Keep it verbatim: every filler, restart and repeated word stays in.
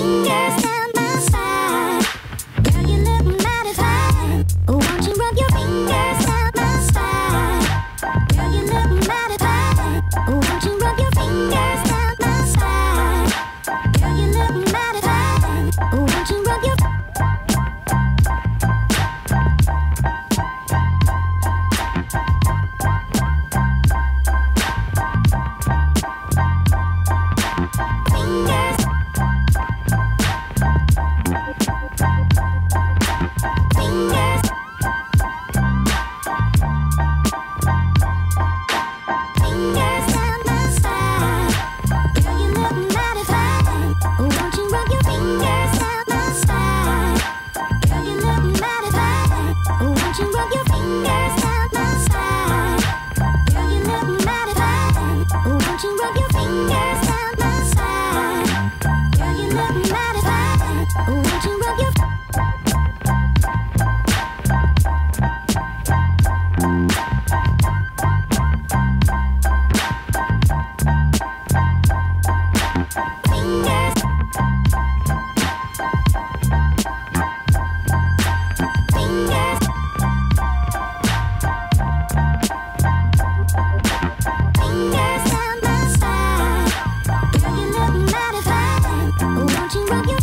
Rock your